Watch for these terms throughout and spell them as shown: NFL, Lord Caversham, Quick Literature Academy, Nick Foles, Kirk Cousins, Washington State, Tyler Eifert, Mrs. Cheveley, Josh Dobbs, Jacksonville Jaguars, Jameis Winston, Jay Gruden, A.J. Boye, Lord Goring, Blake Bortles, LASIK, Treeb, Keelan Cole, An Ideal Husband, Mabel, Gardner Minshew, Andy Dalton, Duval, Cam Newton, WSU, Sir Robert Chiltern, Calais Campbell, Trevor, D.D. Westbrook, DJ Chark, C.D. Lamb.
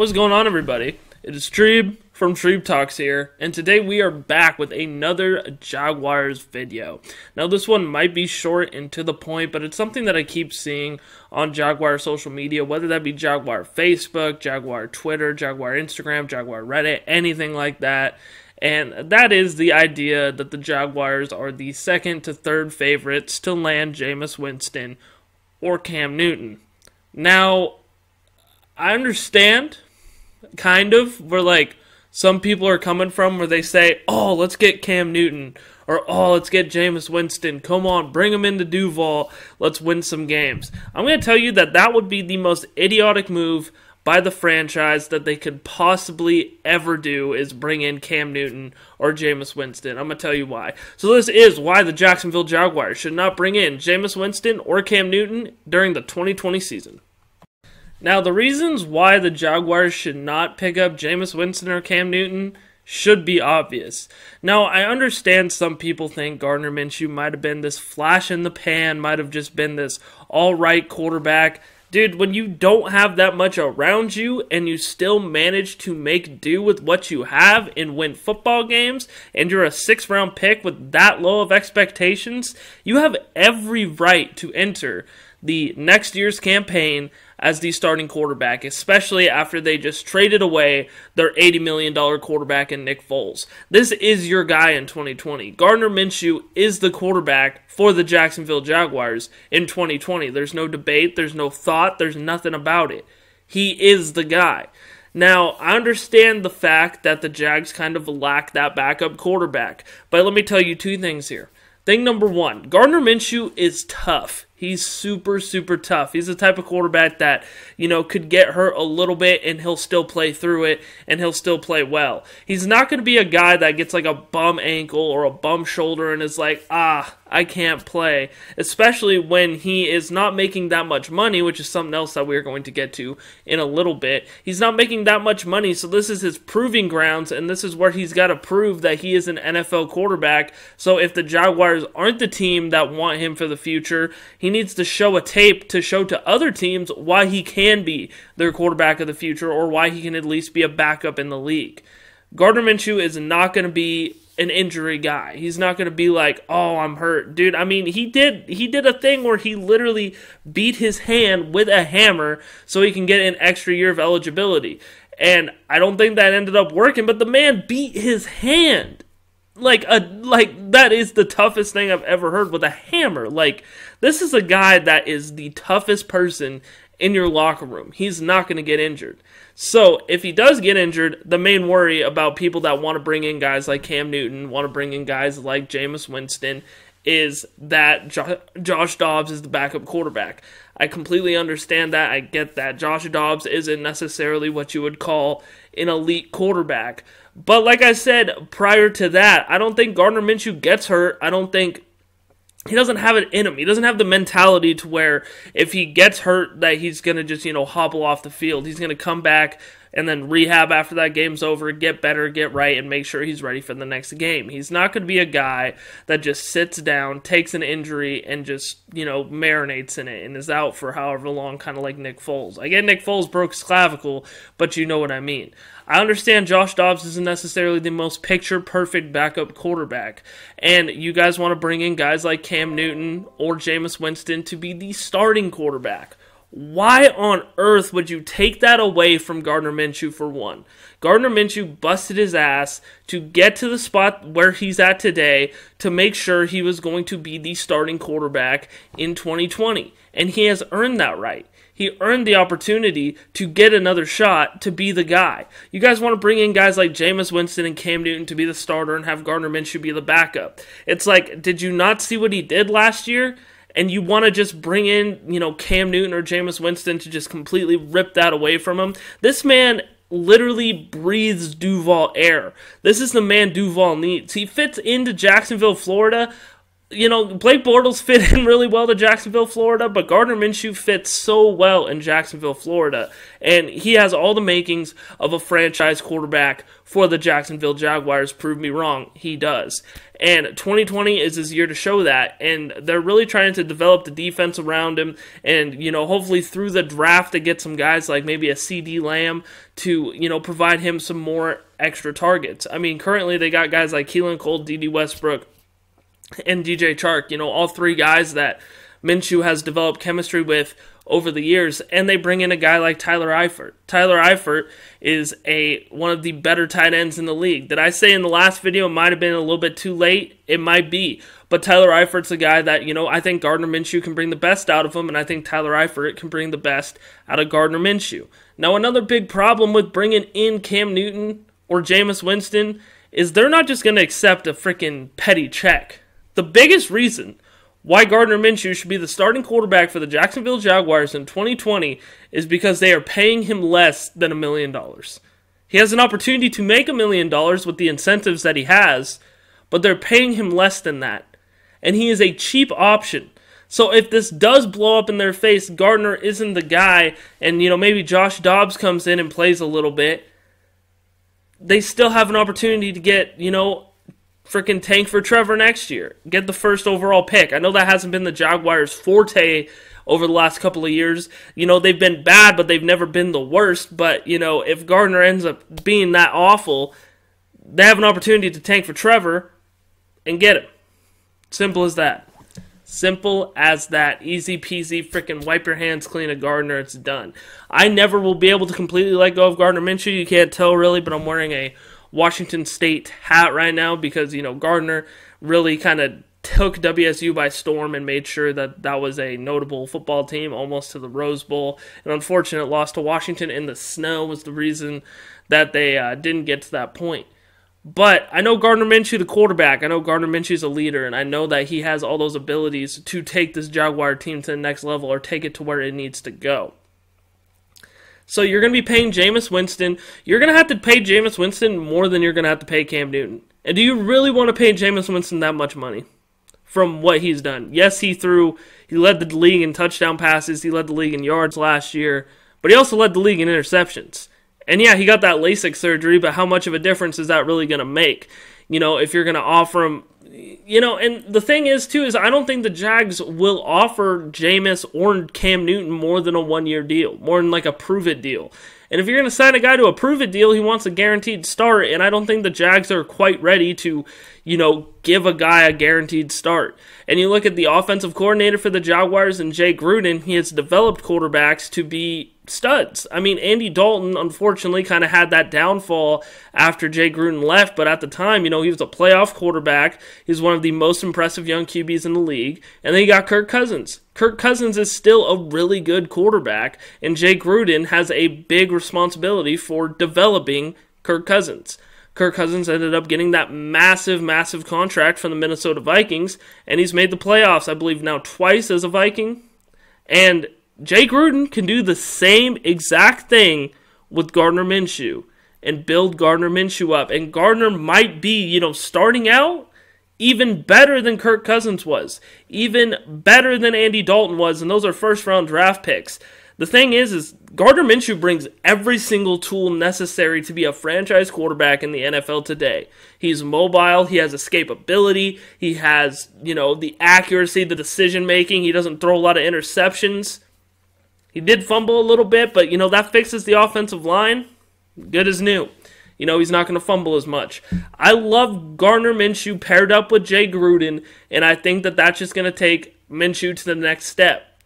What's going on, everybody? It is Treeb from Treeb Talks here, and today we are back with another Jaguars video. Now, this one might be short and to the point, but it's something that I keep seeing on Jaguar social media, whether that be Jaguar Facebook, Jaguar Twitter, Jaguar Instagram, Jaguar Reddit, anything like that. And that is the idea that the Jaguars are the second to third favorites to land Jameis Winston or Cam Newton. Now, I understand, kind of, where like some people are coming from where they say, oh, let's get Cam Newton, or oh, let's get Jameis Winston, come on, bring him into Duval, let's win some games. I'm going to tell you that that would be the most idiotic move by the franchise that they could possibly ever do, is bring in Cam Newton or Jameis Winston. I'm going to tell you why. So this is why the Jacksonville Jaguars should not bring in Jameis Winston or Cam Newton during the 2020 season. Now, the reasons why the Jaguars should not pick up Jameis Winston or Cam Newton should be obvious. Now, I understand some people think Gardner Minshew might have been this flash in the pan, might have just been this all-right quarterback. Dude, when you don't have that much around you and you still manage to make do with what you have and win football games, and you're a sixth-round pick with that low of expectations, you have every right to enter the next year's campaign as the starting quarterback, especially after they just traded away their $80 million quarterback in Nick Foles. This is your guy in 2020. Gardner Minshew is the quarterback for the Jacksonville Jaguars in 2020. There's no debate, there's no thought, there's nothing about it. He is the guy. Now, I understand the fact that the Jags kind of lack that backup quarterback, but let me tell you two things here. Thing number one, Gardner Minshew is tough. He's super, super tough. He's the type of quarterback that, you know, could get hurt a little bit and he'll still play through it and he'll still play well. He's not going to be a guy that gets like a bum ankle or a bum shoulder and is like, ah, I can't play. Especially when he is not making that much money, which is something else that we're going to get to in a little bit. He's not making that much money, so this is his proving grounds and this is where he's got to prove that he is an NFL quarterback. So if the Jaguars aren't the team that want him for the future, he needs to show a tape to show to other teams why he can be their quarterback of the future, or why he can at least be a backup in the league. Gardner Minshew is not going to be an injury guy. He's not going to be like, oh, I'm hurt. Dude, I mean, he did a thing where he literally beat his hand with a hammer so he can get an extra year of eligibility. And I don't think that ended up working, but the man beat his hand. Like that is the toughest thing I've ever heard, with a hammer. Like, this is a guy that is the toughest person in your locker room. He's not going to get injured. So if he does get injured, the main worry about people that want to bring in guys like Cam Newton, want to bring in guys like Jameis Winston, is that Josh Dobbs is the backup quarterback. I completely understand that. I get that. Josh Dobbs isn't necessarily what you would call an elite quarterback. But like I said prior to that, I don't think Gardner Minshew gets hurt. I don't think he doesn't have it in him. He doesn't have the mentality to where if he gets hurt that he's going to just, you know, hobble off the field. He's going to come back and then rehab after that game's over, get better, get right, and make sure he's ready for the next game. He's not going to be a guy that just sits down, takes an injury, and just, you know, marinates in it and is out for however long, kind of like Nick Foles. I get Nick Foles broke his clavicle, but you know what I mean. I understand Josh Dobbs isn't necessarily the most picture-perfect backup quarterback, and you guys want to bring in guys like Cam Newton or Jameis Winston to be the starting quarterback. Why on earth would you take that away from Gardner Minshew, for one? Gardner Minshew busted his ass to get to the spot where he's at today to make sure he was going to be the starting quarterback in 2020. And he has earned that right. He earned the opportunity to get another shot to be the guy. You guys want to bring in guys like Jameis Winston and Cam Newton to be the starter and have Gardner Minshew be the backup. It's like, did you not see what he did last year? And you want to just bring in, you know, Cam Newton or Jameis Winston to just completely rip that away from him? This man literally breathes Duval air. This is the man Duval needs. He fits into Jacksonville, Florida you know, Blake Bortles fit in really well to Jacksonville, Florida, but Gardner Minshew fits so well in Jacksonville, Florida, and he has all the makings of a franchise quarterback for the Jacksonville Jaguars. Prove me wrong, he does. And 2020 is his year to show that, and they're really trying to develop the defense around him, and, you know, hopefully through the draft to get some guys like maybe a C.D. Lamb to, you know, provide him some more extra targets. I mean, currently they got guys like Keelan Cole, D.D. Westbrook, and DJ Chark, you know, all three guys that Minshew has developed chemistry with over the years, and they bring in a guy like Tyler Eifert. Tyler Eifert is one of the better tight ends in the league. Did I say in the last video it might have been a little bit too late? It might be, but Tyler Eifert's a guy that, you know, I think Gardner Minshew can bring the best out of him, and I think Tyler Eifert can bring the best out of Gardner Minshew. Now, another big problem with bringing in Cam Newton or Jameis Winston is they're not just going to accept a freaking petty check. The biggest reason why Gardner Minshew should be the starting quarterback for the Jacksonville Jaguars in 2020 is because they are paying him less than $1 million. He has an opportunity to make $1 million with the incentives that he has, but they're paying him less than that. And he is a cheap option. So if this does blow up in their face, Gardner isn't the guy, and, you know, maybe Josh Dobbs comes in and plays a little bit, they still have an opportunity to get, you know, freaking tank for Trevor next year. Get the first overall pick. I know that hasn't been the Jaguars' forte over the last couple of years. You know, they've been bad, but they've never been the worst. But, you know, if Gardner ends up being that awful, they have an opportunity to tank for Trevor and get him. Simple as that. Simple as that. Easy peasy, freaking wipe your hands clean of Gardner. It's done. I never will be able to completely let go of Gardner Minshew. You can't tell really, but I'm wearing a Washington State hat right now because, you know, Gardner really kind of took WSU by storm and made sure that that was a notable football team, almost to the Rose Bowl. An unfortunate loss to Washington in the snow was the reason that they didn't get to that point. But I know Gardner Minshew, the quarterback, I know Gardner Minshew's a leader, and I know that he has all those abilities to take this Jaguar team to the next level or take it to where it needs to go. So you're going to be paying Jameis Winston. You're going to have to pay Jameis Winston more than you're going to have to pay Cam Newton. And do you really want to pay Jameis Winston that much money from what he's done? Yes, he led the league in touchdown passes. He led the league in yards last year. But he also led the league in interceptions. And yeah, he got that LASIK surgery, but how much of a difference is that really going to make? You know, if you're going to offer him, you know, and the thing is, too, is I don't think the Jags will offer Jameis or Cam Newton more than a one-year deal, more than like a prove-it deal. And if you're going to sign a guy to a prove-it deal, he wants a guaranteed start, and I don't think the Jags are quite ready to, you know, give a guy a guaranteed start. And you look at the offensive coordinator for the Jaguars and Jay Gruden, he has developed quarterbacks to be studs. I mean, Andy Dalton, unfortunately, kind of had that downfall after Jay Gruden left, but at the time, you know, he was a playoff quarterback. He's one of the most impressive young QBs in the league. And then you got Kirk Cousins. Kirk Cousins is still a really good quarterback, and Jay Gruden has a big responsibility for developing Kirk Cousins. Kirk Cousins ended up getting that massive, massive contract from the Minnesota Vikings, and he's made the playoffs, I believe, now twice as a Viking. And Jay Gruden can do the same exact thing with Gardner Minshew and build Gardner Minshew up. And Gardner might be, you know, starting out even better than Kirk Cousins was, even better than Andy Dalton was, and those are first-round draft picks. The thing is Gardner Minshew brings every single tool necessary to be a franchise quarterback in the NFL today. He's mobile, he has escapability, he has, you know, the accuracy, the decision-making, he doesn't throw a lot of interceptions. He did fumble a little bit, but, you know, that fixes the offensive line. Good as new. You know, he's not going to fumble as much. I love Gardner Minshew paired up with Jay Gruden, and I think that that's just going to take Minshew to the next step.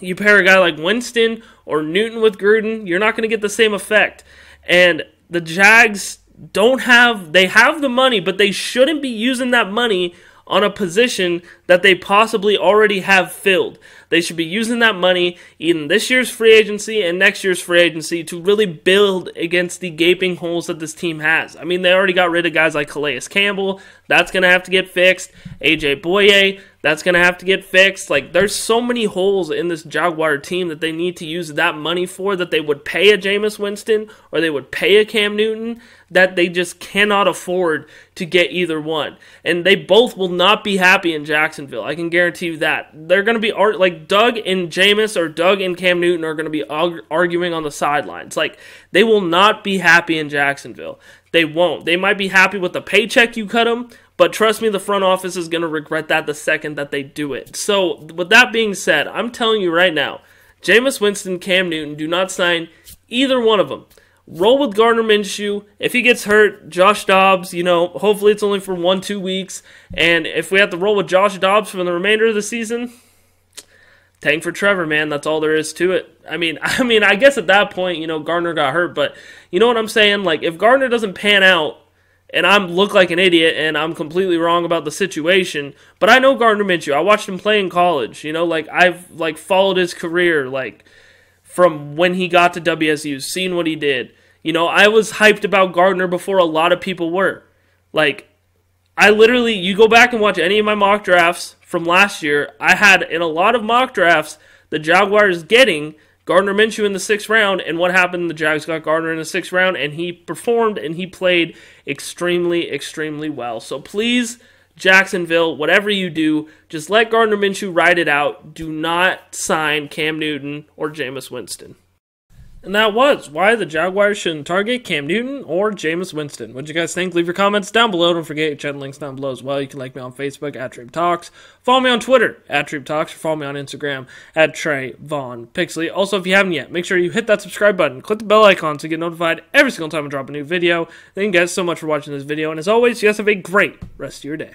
You pair a guy like Winston or Newton with Gruden, you're not going to get the same effect. And the Jags they have the money, but they shouldn't be using that money on a position that they possibly already have filled. They should be using that money in this year's free agency and next year's free agency to really build against the gaping holes that this team has. I mean, they already got rid of guys like Calais Campbell. That's going to have to get fixed. A.J. Boye, that's going to have to get fixed. Like, there's so many holes in this Jaguar team that they need to use that money for, that they would pay a Jameis Winston or they would pay a Cam Newton, that they just cannot afford to get either one. And they both will not be happy in Jacksonville. I can guarantee you that. They're going to be, like, Doug and Jameis or Doug and Cam Newton are going to be arguing on the sidelines. Like, they will not be happy in Jacksonville. They won't. They might be happy with the paycheck you cut them, but trust me, the front office is going to regret that the second that they do it. So, with that being said, I'm telling you right now, Jameis Winston, Cam Newton, do not sign either one of them. Roll with Gardner Minshew. If he gets hurt, Josh Dobbs, you know, hopefully it's only for 1-2 weeks. And if we have to roll with Josh Dobbs for the remainder of the season, tank for Trevor, man. That's all there is to it. I mean, I guess at that point, you know, Gardner got hurt, but you know what I'm saying? Like, if Gardner doesn't pan out, and I look like an idiot, and I'm completely wrong about the situation, but I know Gardner Minshew. I watched him play in college. You know, like, I've, like, followed his career, like, from when he got to WSU, seen what he did. You know, I was hyped about Gardner before a lot of people were. Like, I literally, you go back and watch any of my mock drafts from last year, I had, in a lot of mock drafts, the Jaguars getting Gardner Minshew in the 6th round, and what happened? The Jags got Gardner in the 6th round, and he performed, and he played extremely, extremely well. So please, Jacksonville, whatever you do, just let Gardner Minshew ride it out. Do not sign Cam Newton or Jameis Winston. And that was why the Jaguars shouldn't target Cam Newton or Jameis Winston. What'd you guys think? Leave your comments down below. Don't forget your channel links down below as well. You can like me on Facebook at Treeb Talks. Follow me on Twitter at Treeb Talks. Or follow me on Instagram at Trey Vaughn Pixley. Also, if you haven't yet, make sure you hit that subscribe button. Click the bell icon so you get notified every single time I drop a new video. Thank you guys so much for watching this video. And as always, you guys have a great rest of your day.